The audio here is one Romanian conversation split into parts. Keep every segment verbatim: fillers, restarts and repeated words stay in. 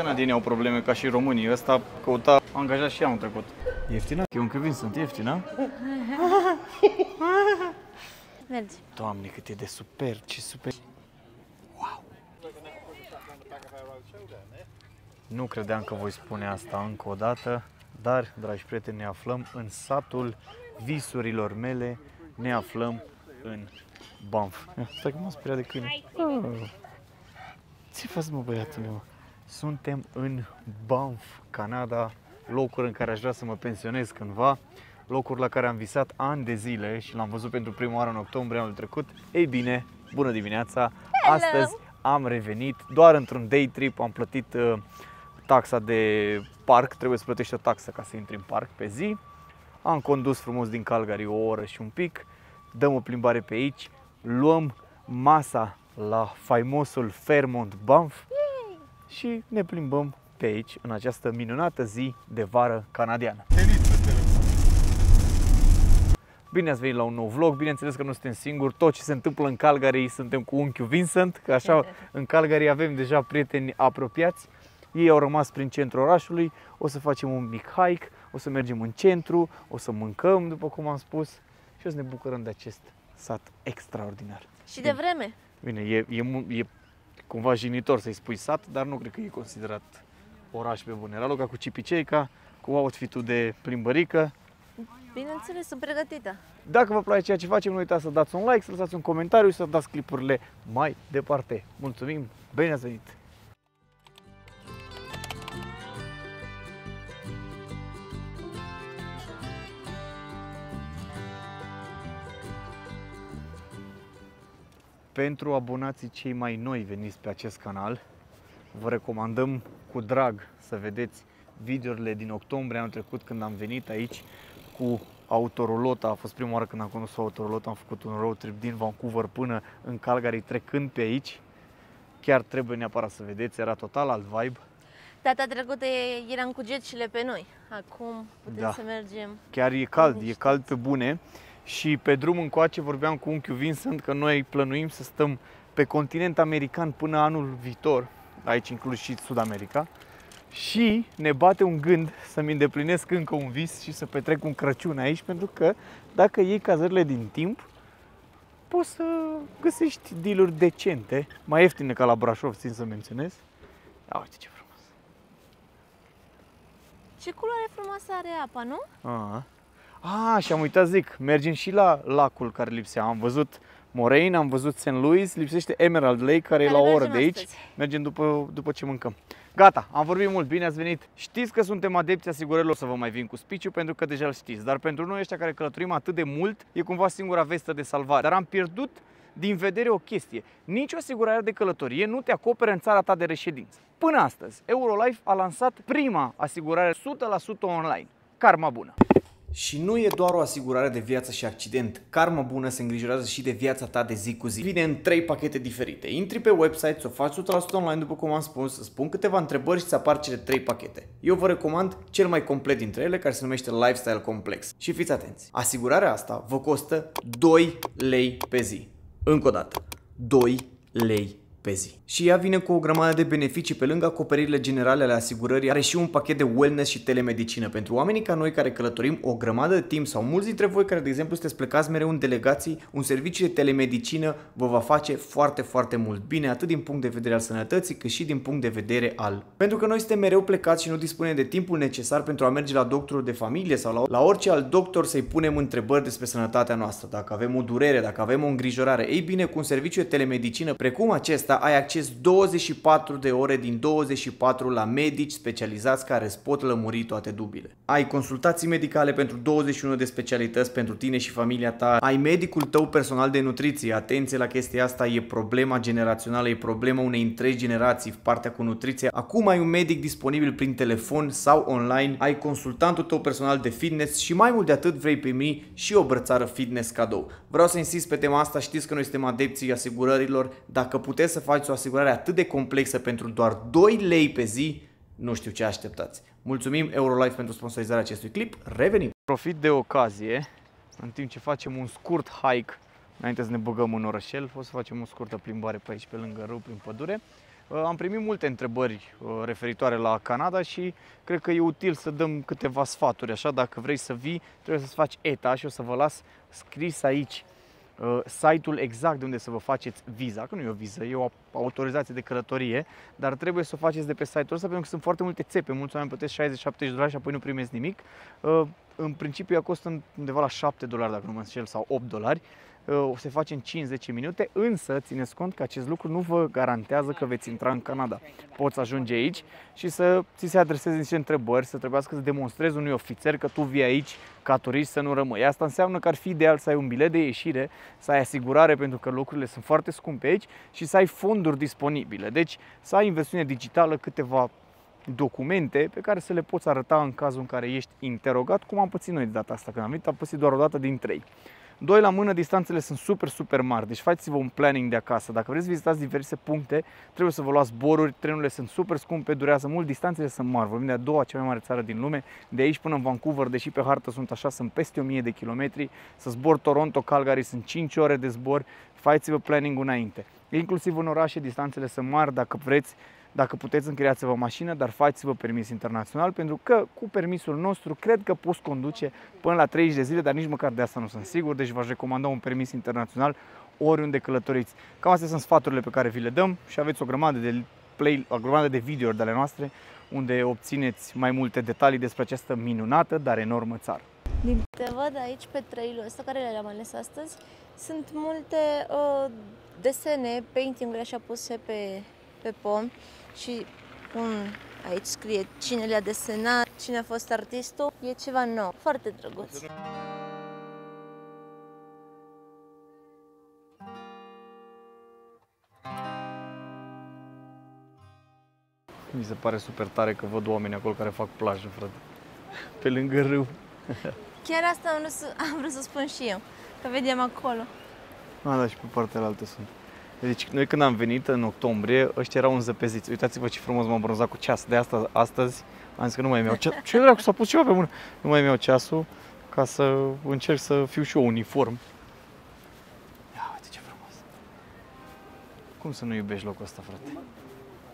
Canadienii au probleme ca și românii. Ăsta căuta angajat și anul trecut. Ieftină? Eu încă vin, sunt ieftină. Mergi. Doamne, cât e de super, ce super. Wow. Nu credeam că voi spune asta încă o dată, dar, dragi prieteni, ne aflăm în satul visurilor mele, ne aflăm în Banff. Stai că m-am speriat de câine. Oh. Ce faci, mă, băiatul meu? Suntem în Banff, Canada, locul în care aș vrea să mă pensionez cândva, locul la care am visat ani de zile și l-am văzut pentru prima oară în octombrie anul trecut. Ei bine, bună dimineața! Hello. Astăzi am revenit doar într-un day trip, am plătit uh, taxa de parc, trebuie să plătești o taxă ca să intri în parc pe zi. Am condus frumos din Calgary o oră și un pic, dăm o plimbare pe aici, luăm masa la faimosul Fairmont Banff și ne plimbăm pe aici, în această minunată zi de vară canadiană. Bine ați venit la un nou vlog, bineînțeles că nu suntem singuri, tot ce se întâmplă în Calgary suntem cu unchiul Vincent, că așa în Calgary avem deja prieteni apropiați, ei au rămas prin centrul orașului, o să facem un mic hike, o să mergem în centru, o să mâncăm, după cum am spus, și o să ne bucurăm de acest sat extraordinar. Și de vreme. Bine, e, e, e cumva jignitor să-i spui sat, dar nu cred că e considerat oraș pe bune. Era loca cu cipiceica, cu outfit-ul de plimbărică. Bineînțeles, sunt pregătită. Dacă vă place ceea ce facem, nu uitați să dați un like, să lăsați un comentariu și să dați clipurile mai departe. Mulțumim, bine ați venit! Pentru abonații cei mai noi veniți pe acest canal, vă recomandăm cu drag să vedeți videourile din octombrie anul trecut, când am venit aici cu autorolota. A fost prima oară când am condus autorolota, am făcut un road trip din Vancouver până în Calgary trecând pe aici. Chiar trebuie neapărat să vedeți, era total alt vibe. Data trecută eram cu gecile pe noi, acum putem da. Să mergem. Chiar e cald, e cald pe bune. Și pe drum încoace vorbeam cu unchiul Vincent că noi plănuim să stăm pe continent american până anul viitor, aici inclus și Sud-America, și ne bate un gând să-mi îndeplinesc încă un vis și să petrec un Crăciun aici, pentru că dacă iei cazările din timp, poți să găsești dealuri decente, mai ieftine ca la Brașov, țin să menționez. A, uite ce frumos! Ce culoare frumoasă are apa, nu? Aha. Ah, și am uitat, zic, mergem și la lacul care lipsea. Am văzut Moraine, am văzut Saint Louis, lipsește Emerald Lake, care, care e la o oră de aici. Astăzi. Mergem după, după ce mâncăm. Gata, am vorbit mult, bine ați venit! Știți că suntem adepți asigurărilor, să vă mai vin cu spiciu, pentru că deja îl știți. Dar pentru noi ăștia care călătorim atât de mult, e cumva singura vestă de salvare. Dar am pierdut din vedere o chestie. Nici o asigurare de călătorie nu te acoperă în țara ta de reședință. Până astăzi, Eurolife a lansat prima asigurare o sută la sută online. Karma bună! Și nu e doar o asigurare de viață și accident. Karma bună se îngrijorează și de viața ta de zi cu zi. Vine în trei pachete diferite. Intri pe website, să o faci o sută la sută online, după cum am spus, îți pun câteva întrebări și îți apar cele trei pachete. Eu vă recomand cel mai complet dintre ele, care se numește Lifestyle Complex. Și fiți atenți, asigurarea asta vă costă doi lei pe zi. Încă o dată, doi lei pe zi. Și ea vine cu o grămadă de beneficii pe lângă acoperirile generale ale asigurării. Are și un pachet de wellness și telemedicină pentru oamenii ca noi care călătorim o grămadă de timp, sau mulți dintre voi care, de exemplu, sunteți plecați mereu în delegații. Un serviciu de telemedicină vă va face foarte, foarte mult bine, atât din punct de vedere al sănătății, cât și din punct de vedere al... Pentru că noi suntem mereu plecați și nu dispunem de timpul necesar pentru a merge la doctorul de familie sau la, la orice alt doctor să-i punem întrebări despre sănătatea noastră. Dacă avem o durere, dacă avem o îngrijorare, ei bine, cu un serviciu de telemedicină precum acesta, ai acces douăzeci și patru de ore din douăzeci și patru la medici specializați care îți pot lămuri toate dubile. Ai consultații medicale pentru douăzeci și unu de specialități pentru tine și familia ta. Ai medicul tău personal de nutriție. Atenție la chestia asta, e problema generațională, e problema unei întregi generații, partea cu nutriția. Acum ai un medic disponibil prin telefon sau online. Ai consultantul tău personal de fitness și mai mult de atât, vrei primi și o brățară fitness cadou. Vreau să insist pe tema asta, știți că noi suntem adepții asigurărilor. Dacă puteți să faci o asigurare atât de complexă pentru doar doi lei pe zi, nu știu ce așteptați. Mulțumim Eurolife pentru sponsorizarea acestui clip, revenim! Profit de ocazie, în timp ce facem un scurt hike, înainte să ne băgăm în orășel, o să facem o scurtă plimbare pe aici, pe lângă râu, prin pădure. Am primit multe întrebări referitoare la Canada și cred că e util să dăm câteva sfaturi. Așa, dacă vrei să vii, trebuie să-ți faci E T A și o să vă las scris aici site-ul exact de unde să vă faceți viza, că nu e o viză, e o autorizație de călătorie, dar trebuie să o faceți de pe site-ul ăsta pentru că sunt foarte multe țepe, mulți oameni plătesc șaizeci șaptezeci de dolari și apoi nu primești nimic. În principiu ea costă undeva la șapte dolari, dacă nu mă înșel, sau opt dolari, o să face în cinci zece minute, însă țineți cont că acest lucru nu vă garantează că veți intra în Canada. Poți ajunge aici și să ți se adreseze niște întrebări, să trebuiască să demonstrezi unui ofițer că tu vii aici ca turist, să nu rămâi. Asta înseamnă că ar fi ideal să ai un bilet de ieșire, să ai asigurare pentru că locurile sunt foarte scumpe aici și să ai fonduri disponibile. Deci să ai în versiune digitală câteva documente pe care să le poți arăta în cazul în care ești interogat, cum am pățit noi de data asta când am venit, am pățit doar o dată din trei. Doi la mână, distanțele sunt super, super mari, deci faceți-vă un planning de acasă. Dacă vreți să vizitați diverse puncte, trebuie să vă luați zboruri, trenurile sunt super scumpe, durează mult, distanțele sunt mari. Vorbim de a doua cea mai mare țară din lume, de aici până în Vancouver, deși pe hartă sunt așa, sunt peste o mie de kilometri, să zbor Toronto, Calgary, sunt cinci ore de zbor, faceți-vă planning înainte. Inclusiv în orașe, distanțele sunt mari, dacă vreți, dacă puteți, închiriați-vă mașină, dar faceți-vă permis internațional, pentru că cu permisul nostru cred că poți conduce până la treizeci de zile, dar nici măcar de asta nu sunt sigur, deci v-aș recomanda un permis internațional oriunde călătoriți. Cam astea sunt sfaturile pe care vi le dăm și aveți o grămadă de play, o grămadă de videouri de ale noastre unde obțineți mai multe detalii despre această minunată, dar enormă țară. Din câte văd aici pe trailul ăsta, care le-am ales astăzi, sunt multe uh, desene, painting-uri așa puse pe, pe pom. Și cum aici scrie cine le-a desenat, cine a fost artistul, e ceva nou, foarte drăguț. Mi se pare super tare că văd oameni acolo care fac plajă, frate, pe lângă râu. Chiar asta am vrut să, am vrut să spun și eu, că vedem acolo. A, da, și pe partea altă sunt. Deci noi când am venit în octombrie, ăștia erau înzăpeziți. Uitați-vă ce frumos m-am bronzat cu ceas. De asta astăzi am zis că nu mai mi-au ceasul. Ce dracu, s-a pus ceva pe mână. Nu mai mi-au ceasul ca să încerc să fiu și eu uniform. Ia uite ce frumos. Cum să nu iubești locul ăsta, frate?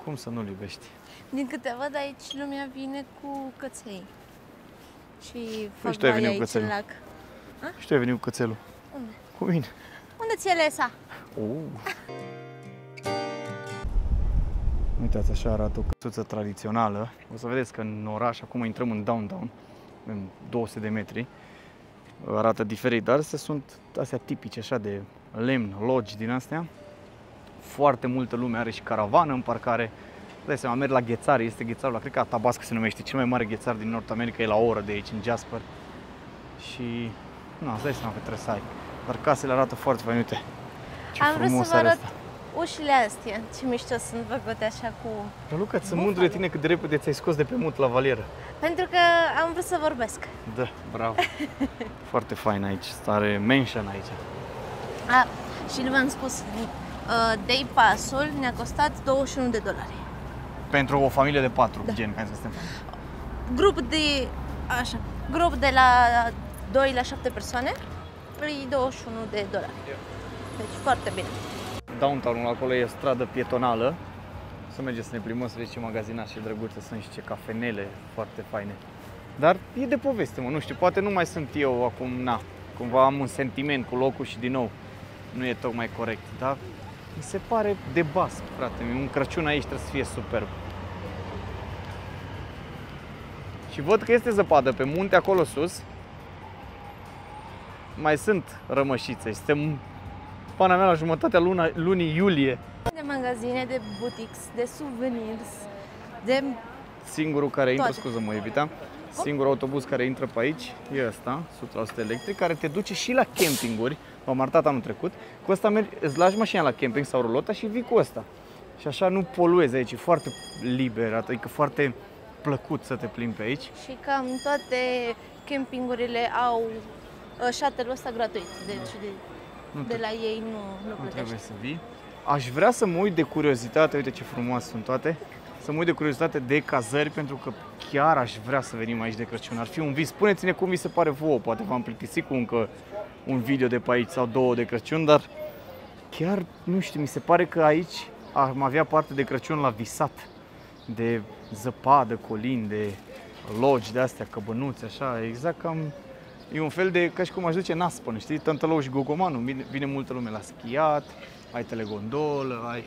Cum să nu-l iubești? Din câte văd aici, lumea vine cu căței. Și fac baie aici în lac. Și tu ai venit cu cățelul. Unde? Cu mine. Unde ți-ai lăsat? Uh. Uitați, așa arată o căsuță tradițională. O să vedeți că în oraș, acum intrăm în downtown, în două sute de metri, arată diferit, dar astea sunt astea tipice, așa de lemn, logi din astea. Foarte multă lume are și caravană în parcare. Dai seama, merg la ghețare, este ghețarul, la, cred că Atabasca se numește, cel mai mare ghețar din Nord America, e la o oră de aici, în Jasper. Și, nu, îți dai seama că trebuie să ai. Dar casele arată foarte fain, uite. Ce Am frumos vrut să vă arăt asta. Ușile astea, ce mișto sunt făcute așa cu... Luca, sunt mândru de tine cât de repede ți-ai scos de pe mut la valieră. Pentru că am vrut să vorbesc. Da, bravo. Foarte fain aici, stare mansion aici. A, și v-am spus, uh, day pass-ul ne-a costat douăzeci și unu de dolari. Pentru o familie de patru, da. Gen, ca să stăm. Grup de, așa, grup de la doi la șapte persoane, e douăzeci și unu de dolari. Deci foarte bine. Downtown-ul acolo e o stradă pietonală. Să mergem să ne plimbăm, să vedem ce magazinașe drăguțe sunt și ce cafenele foarte faine. Dar e de poveste, mă, nu știu, poate nu mai sunt eu acum, na, cumva am un sentiment cu locul și din nou nu e tocmai corect, dar mi se pare de basc, frate, un Crăciun aici trebuie să fie superb. Și văd că este zăpadă pe munte acolo sus. Mai sunt rămășițe și suntem pana mea la jumătatea luna, lunii iulie. De magazine, de boutiques, de souvenirs, de... Singurul care intră, scuză-mă, Evita, singurul autobuz care intră pe aici e ăsta, o sută la sută electric, care te duce și la campinguri. V-am arătat anul trecut. Cu ăsta mergi, îți lași mașina la camping sau rulota și vii cu ăsta. Și așa nu poluezi aici, e foarte liber, adică foarte plăcut să te plimbi pe aici. Și cam toate campingurile au shuttle-ul ăsta gratuit, deci de, de la ei nu, nu plătești. Nu trebuie să vii. Aș vrea să mă uit de curiozitate, uite ce frumoase sunt toate, să mă uit de curiozitate de cazări, pentru că chiar aș vrea să venim aici de Crăciun, ar fi un vis. Spuneți-ne cum vi se pare vouă, poate v-am plictisit cu încă un video de pe aici sau două de Crăciun, dar chiar, nu știu, mi se pare că aici am avea parte de Crăciun la Visat, de zăpadă, colini, de logi de astea, căbănuți, așa, exact cam... E un fel de, ca și cum aș duce în Aspăn, știi? Tântălău și Gogomanul, vine, vine multă lume la schiat, ai telegondolă, ai...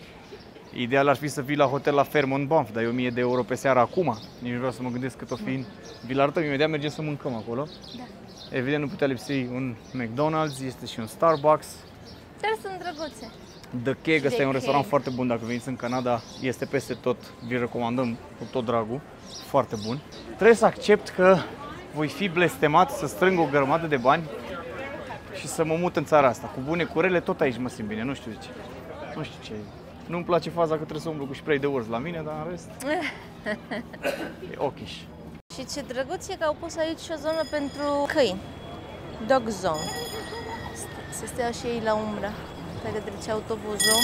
Ideal ar fi să vii la hotel la Fairmont Banff, dar e o mie de euro pe seară acum. Nici nu vreau să mă gândesc cât o fi. Vi-l arătăm imediat, mergem să mâncăm acolo. Da. Evident nu putea lipsi un McDonald's, este și un Starbucks. Dar sunt drăguțe. The Keg, ăsta e un restaurant foarte bun, dacă veniți în Canada, este peste tot, vi-l recomandăm cu tot dragul, foarte bun. Trebuie să accept că voi fi blestemat să strâng o grămadă de bani și să mă mut în țara asta. Cu bune, cu rele, tot aici mă simt bine, nu știu de ce. Nu știu ce. Nu-mi place faza că trebuie să umblu cu spray de urs la mine, dar în rest e ochiș. Și ce drăguț e că au pus aici și o zonă pentru câini. Dog zone. Să stea și ei la umbra. Dacă trece autobuzul.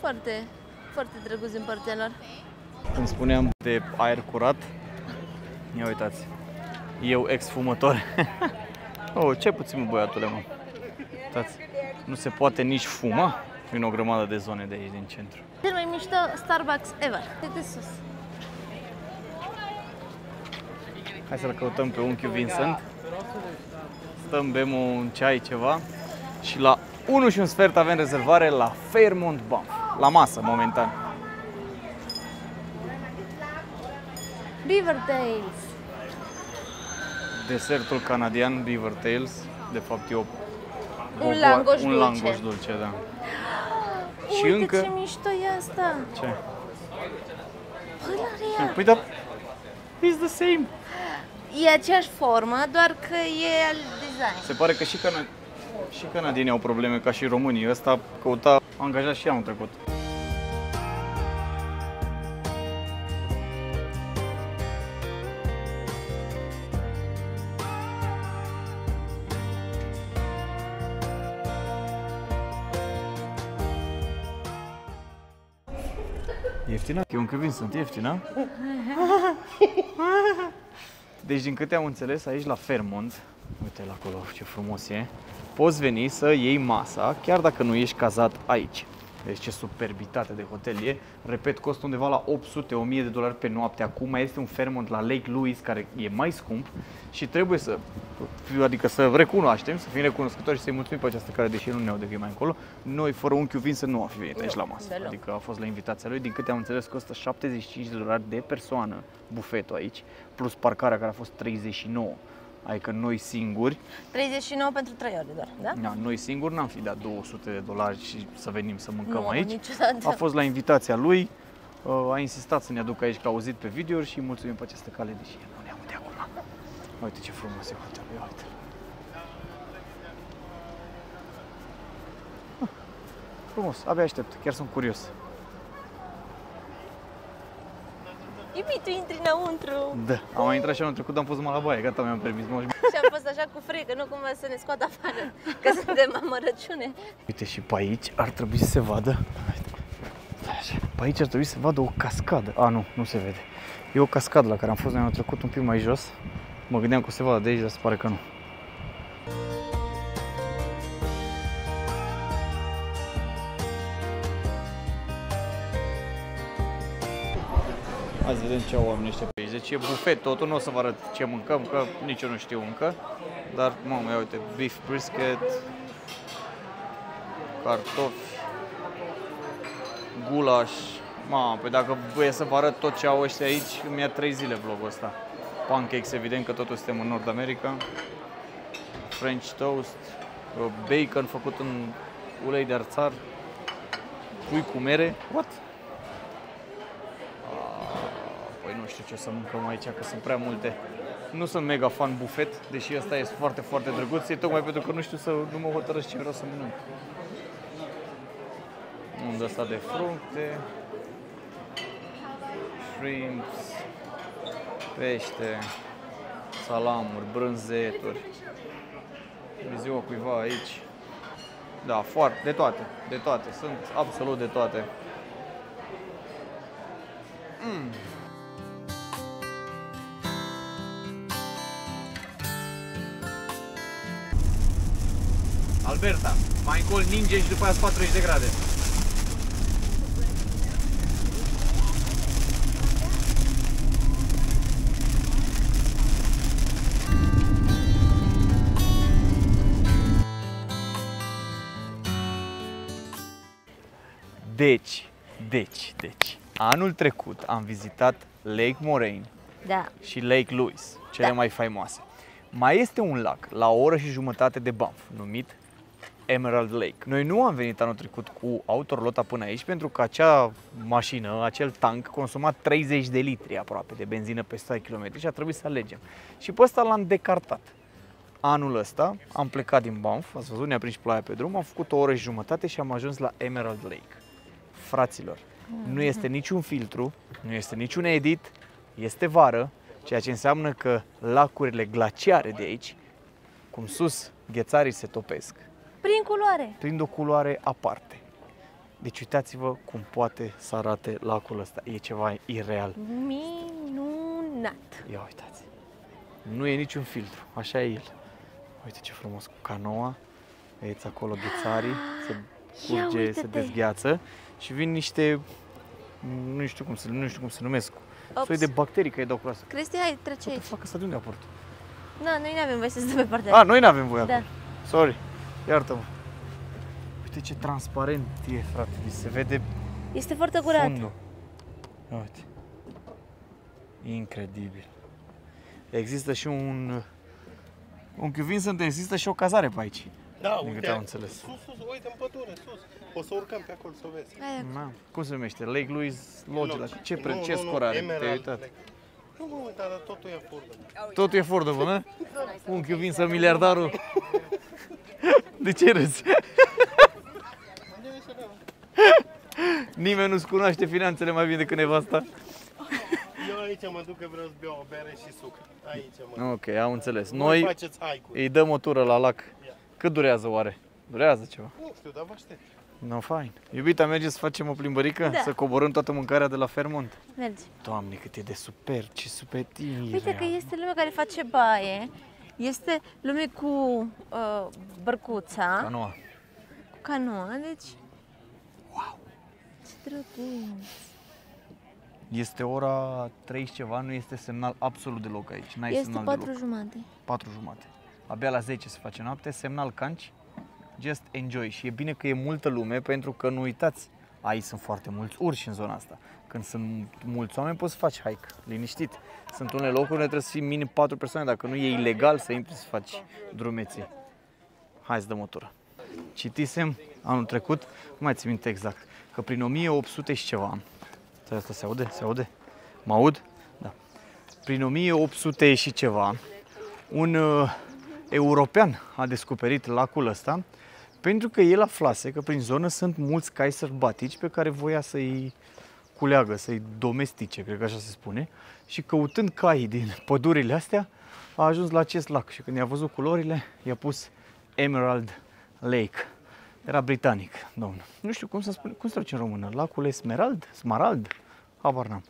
Foarte, foarte drăguț din partea lor. Când spuneam de aer curat, ia uitați, eu ex-fumător. Oh, ce puțin mă, băiatule, mă. Uitați, nu se poate nici fuma. Vin o grămadă de zone de aici, din centru. Cel mai mișto Starbucks ever. De, de sus. Hai să-l căutăm pe unchiul Vincent. Stăm, bem un ceai, ceva. Și la unu și un sfert avem rezervare la Fairmont Banff. La masă, momentan. Beaver tails. Desertul canadian Beaver tails. De fapt, e o... Un langoș dulce. Un langoș dulce, da. Și uite încă... ce mișto e asta! Ce? Până păi da... It's the same! E aceeași formă, doar că e al design. Se pare că și, cana... și canadienii au probleme ca și românii. Ăsta căuta angajat și anul trecut. Ieftină? E un cuvânt, sunt ieftină. Deci din câte am înțeles, aici la Fairmont, uite-l acolo ce frumos e, poți veni să iei masa, chiar dacă nu ești cazat aici. Deci ce superbitate de hotel e. Repet, costă undeva la opt sute la o mie de dolari pe noapte. Acum mai este un Fairmont la Lake Louise care e mai scump și trebuie să, adică să recunoaștem, să fim recunoscători și să-i mulțumim pe această care, deși nu ne-au de mai încolo, noi fără unchiul vin să nu am fi venit aici la masă. Adică a fost la invitația lui, din câte am înțeles costă șaptezeci și cinci de dolari de persoană bufetul aici, plus parcarea care a fost treizeci și nouă. Adică noi singuri... treizeci și nouă pentru trei ore doar, da? Da, noi singuri n-am fi dat două sute de dolari și să venim să mâncăm nu, aici. Niciodată. A fost la invitația lui, a insistat să ne aducă aici, că a auzit pe video și mulțumim pe această cale, deși el nu ne aude acum. Uite ce frumos e hotelul, uite. Ah, frumos, abia aștept, chiar sunt curios. Iubi, tu intri înăuntru. Da, am mai intrat și anul trecut, dar am fost numai la baie, gata, mi-am permis. Și am fost așa cu frică, nu cumva să ne scoată afară, că suntem amărăciune. Uite, și pe aici ar trebui să se vadă, pe aici ar trebui să se vadă o cascadă. A, nu, nu se vede. E o cascadă la care am fost noi anul trecut, un pic mai jos. Mă gândeam că o se vadă de aici, dar se pare că nu. Azi vedem ce au oamenii ăștia pe aici. Deci e bufet totul, nu o să vă arăt ce mâncăm, că nici eu nu știu încă. Dar, mamă, ia uite, beef brisket, cartofi, gulaș. Mamă, păi dacă voie să vă arăt tot ce au ăștia aici, îmi ia trei zile vlogul ăsta. Pancakes, evident că totul suntem în Nord America. French toast, bacon făcut în ulei de arțar, pui cu mere. What? Nu știu ce o să mâncăm aici, că sunt prea multe. Nu sunt mega fan bufet, deși ăsta e foarte, foarte drăguț. E tocmai pentru că nu știu să nu mă hotărăsc ce vreau să mănânc. Unde asta de fructe, shrimps, pește, salamuri, brânzeturi. Ziua cuiva aici. Da, foarte, de toate, de toate. Sunt absolut de toate. Mm. Alberta, mai încolo ninge și după aia patruzeci de grade. Deci, deci, deci, anul trecut am vizitat Lake Moraine da. și Lake Louise, cele da. mai faimoase. Mai este un lac la o oră și jumătate de Banff, numit Emerald Lake. Noi nu am venit anul trecut cu autorlota până aici pentru că acea mașină, acel tank, consuma treizeci de litri aproape de benzină pe o sută de kilometri și a trebuit să alegem. Și pe ăsta l-am decartat. Anul ăsta am plecat din Banff, ați văzut, ne-a prins ploaia pe drum, am făcut o oră și jumătate și am ajuns la Emerald Lake. Fraților, mm-hmm. nu este niciun filtru, nu este niciun edit, este vară, ceea ce înseamnă că lacurile glaciare de aici, cum sus, ghețarii se topesc. Prin culoare. Prin o culoare aparte. Deci uitați-vă cum poate să arate lacul ăsta. E ceva ireal. Minunat! Ia uitați. Nu e niciun filtru. Așa e el. Uite ce frumos cu canoa. Vedeți acolo ghețarii. Se curge, se dezgheață. Și vin niște... Nu știu cum se, nu știu cum se numesc. Ops. Soi de bacterii care dau culoase. Cristi, hai, trece aici. Facă să de unde aport? Da, noi nu avem voie să stăm pe partea aia. A, noi nu avem voie. Da. Sorry. Iartă-mă. Uite ce transparent e, frate. Mi se vede. Este foarte curat. Fundul. Uite. Incredibil. Există și un un Vincent, există și o cazare pe aici. Da, uite. Am înțeles. Sus, sus, uite în pădure, sus. O să urcăm pe acolo să o vezi. Na, cum se numește? Lake Louise Lodge, la ce preț, ce scor are? Te-ai uitat? Nu mă uit, dar totul e affordable. Totul e affordable, nu? Un Vincent miliardarul. De ce râzi? Nimeni nu-ți cunoaște finanțele mai bine decât nevasta. Eu aici mă duc că vreau să beau o bere și suc. Aici mă duc. Ok, am înțeles. Noi îi dăm o tură la lac. Cât durează oare? Durează ceva? Nu știu, dar vă aștept. No, fain. Iubita, merge să facem o plimbărică? Da. Să coborâm toată mâncarea de la Fairmont? Mergi. Doamne, cât e de super, ce super tine. Uite că este lumea care face baie. Este lume cu uh, bărcuța, canoa. Cu canoa, deci... Wow! Ce drăguț! Este ora trei și ceva, nu este semnal absolut deloc aici, n-ai semnal deloc. Este patru jumate. patru jumate. Abia la zece se face noapte, semnal canci, just enjoy. Și e bine că e multă lume, pentru că nu uitați, aici sunt foarte mulți urși în zona asta. Când sunt mulți oameni poți să faci hike, liniștit. Sunt unele locuri unde trebuie să fii minim patru persoane, dacă nu e ilegal să intri să faci drumeții. Hai să dăm o tură. Citisem anul trecut, nu mai țin minte exact, că prin o mie opt sute și ceva, asta se aude? Se aude? Mă aud? Da. Prin o mie opt sute și ceva, un uh, european a descoperit lacul ăsta, pentru că el aflase că prin zonă sunt mulți cai sălbatici pe care voia să-i culeagă, să-i domestice, cred că așa se spune, și căutând caii din pădurile astea, a ajuns la acest lac și când i-a văzut culorile, i-a pus Emerald Lake. Era britanic, domnul. Nu știu cum se spune, cum se traduce în română, lacul Esmerald? Smarald? Habar n-am.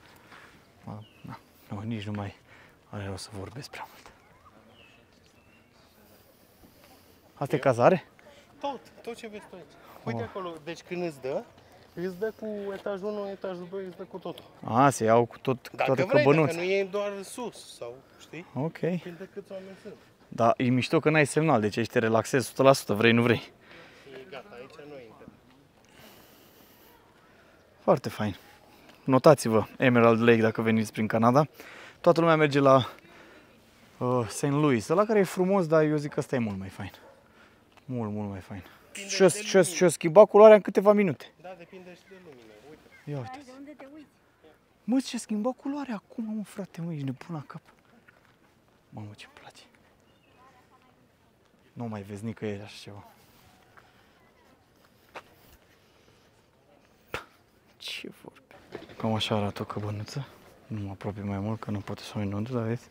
Nu, nici nu mai are o să vorbesc prea mult. Asta e cazare? Tot, tot ce vezi tu aici. Uite oh. acolo, deci când îți dă, îți dă cu etajul unu, etajul doi, îți dă cu totul. A, se iau cu tot, cu toate căbănuțe. Dacă nu e doar sus, sau știi? Ok. Când de câți oameni sunt. Da, e mișto că n-ai semnal, deci aici te relaxezi o sută la sută, vrei, nu vrei. E gata, aici nu intră. Foarte fain. Notați-vă Emerald Lake dacă veniți prin Canada. Toată lumea merge la uh, Saint Louis, ăla care e frumos, dar eu zic că ăsta e mult mai fain. Mult, mult mai fain. Și-o schimba culoarea în câteva minute. Da, depinde și de lumină. Uite. Ia uite. De unde te uiți? Mă, ce-a schimbat culoarea acum, mă, frate, mă, ești nebun la cap. Mamă, ce-mi place. Nu mai vezi nicăieri așa ceva. Ce vorbe. Cam așa arată o căbănuță. Nu mă apropii mai mult, că nu poate să o inunde, dar vezi,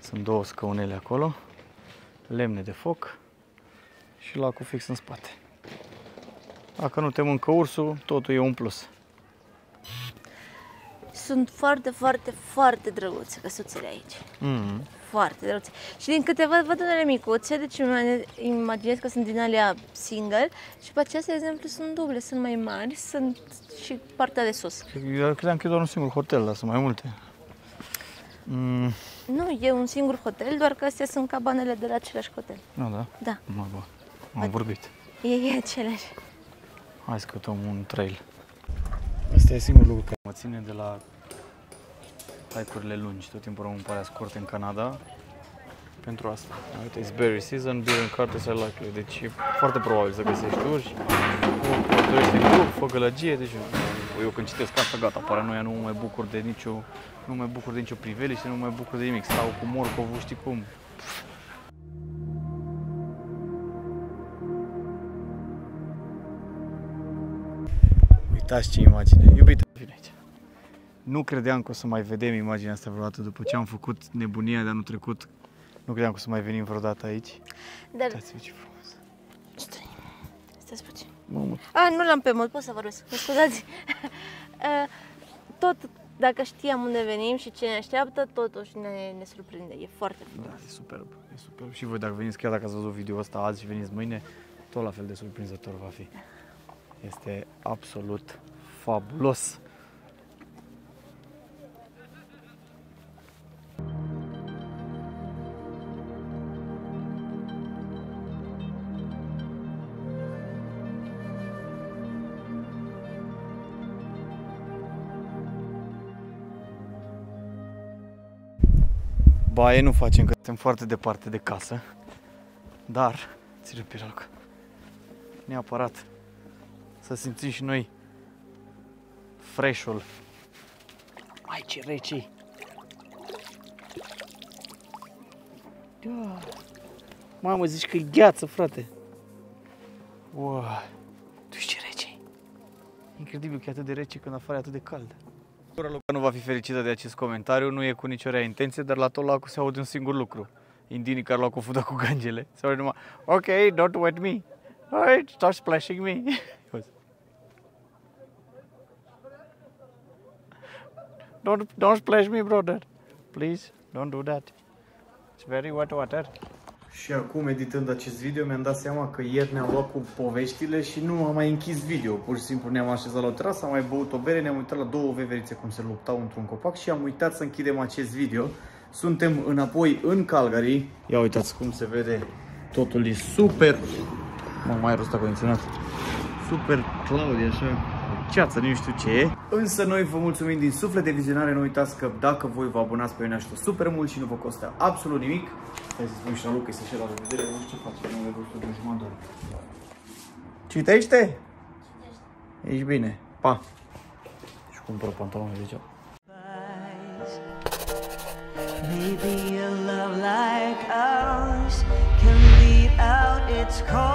sunt două scăunele acolo, lemne de foc. Și lacul fix în spate. Dacă nu te mâncă ursul, totul e un plus. Sunt foarte, foarte, foarte drăguțe căsuțele aici. Mm. Foarte drăguțe. Și din câte văd, văd unele micuțe, deci îmi imaginez că sunt din alea single. Și pe acestea, de exemplu, sunt duble, sunt mai mari, sunt și partea de sus. Eu credeam că e doar un singur hotel, dar sunt mai multe. Mm. Nu, e un singur hotel, doar că astea sunt cabanele de la același hotel. Nu, da? Da. Mă, bă. Am vorbit. E, e același. Hai scătăm un trail. Asta e singurul lucru care mă ține de la hike-urile lungi. Tot timpul rămân pe alea scurte în Canada. Pentru asta. Uite, it's berry season, beer and carters are likely. Deci e foarte probabil să găsești urși. Dorești de grup, fă gălăgie, deci eu când citesc asta, gata, paranoia, nu mă mai bucur de nicio, nu mai bucur de nicio priveliște, nu mă mai bucur de nimic. Stau cu morcovul, știi cum. Uitați ce imagine, iubite, vine aici. Nu credeam că o să mai vedem imaginea asta vreodată după ce am făcut nebunia de anul trecut. Nu credeam că o să mai venim vreodată aici. Dar... uitați-vă ce frumos. Stai, stai puțin. Mamă. A, nu l-am pe mult, pot să vă râs, mă scuzați. Tot, dacă știam unde venim și ce ne așteaptă, totuși ne, ne surprinde, e foarte frumos. Da, e superb, e superb. Și voi dacă veniți, chiar dacă ați văzut video ăsta azi și veniți mâine, tot la fel de surprinzător va fi. Este absolut fabulos. Baie nu facem, că suntem foarte departe de casă, dar ține pe loc. Neapărat să simțim și noi fresh-ul. Ai, ce rece-i! Da. Mamă, zici că-i gheață, frate! Wow. Tu știi ce rece-i? Incredibil că e atât de rece când afară e atât de cald. Nu va fi fericită de acest comentariu, nu e cu nicio rea intenție, dar la tot lacul se aude un singur lucru. Indinii care l-au confundat cu gangele. Se aude numai, ok, don't wet me. Alright, stop splashing me. Don't, don't splash me, brother. Please, don't do that. It's very wet water. Și acum, editând acest video, mi-am dat seama că ieri ne-am luat cu poveștile și nu am mai închis video. Pur și simplu ne-am așezat la o terasă, am mai băut o bere, ne-am uitat la două veverițe cum se luptau într-un copac și am uitat să închidem acest video. Suntem înapoi în Calgary. Ia uitați cum se vede, totul e super... Mă, mai aer ăsta condiționat. Super cloud, așa... ceață, nu știu ce e. Însă noi vă mulțumim din suflet de vizionare. Nu uitați că dacă voi vă abonați pe noi, ne ajută super mult și nu vă costă absolut nimic. Stai să spun și la Luca să se la revedere. Nu știu ce face, nu le văd să mă ador. Citește? Citește. Ești bine. Pa. Și cumpăr pantaloni de geap. Maybe a love like ours can lead out its call.